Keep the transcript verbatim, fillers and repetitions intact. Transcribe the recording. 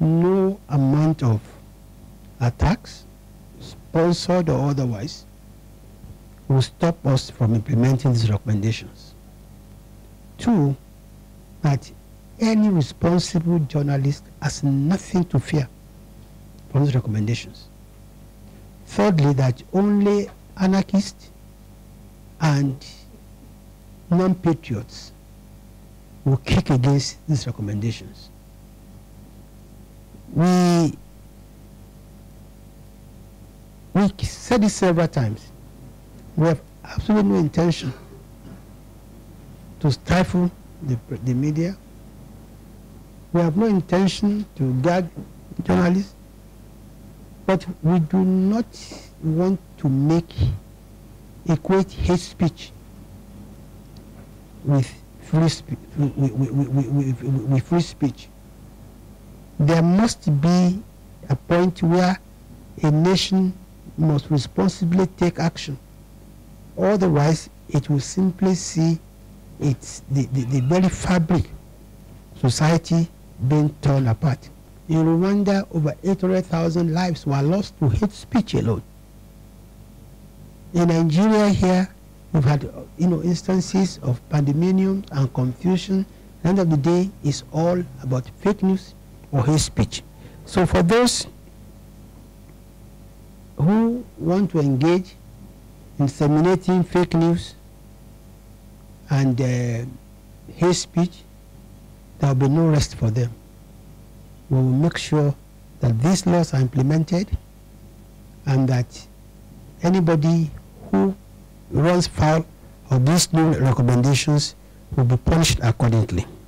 no amount of attacks, sponsored or otherwise, will stop us from implementing these recommendations. Two, that any responsible journalist has nothing to fear from these recommendations. Thirdly, that only anarchists and non-patriots will kick against these recommendations. We, we said this several times. We have absolutely no intention to stifle the, the media. We have no intention to gag journalists, but we do not want to make equate hate speech with free, spe with, with, with, with, with free speech. There must be a point where a nation must responsibly take action. Otherwise, it will simply see its, the, the, the very fabric society being torn apart. In Rwanda, over eight hundred thousand lives were lost to hate speech alone. In Nigeria here, we've had you know, instances of pandemonium and confusion. At the end of the day, it's all about fake news or hate speech. So for those who want to engage in disseminating fake news and uh, hate speech, there will be no rest for them. We will make sure that these laws are implemented and that anybody who runs foul of these new recommendations will be punished accordingly.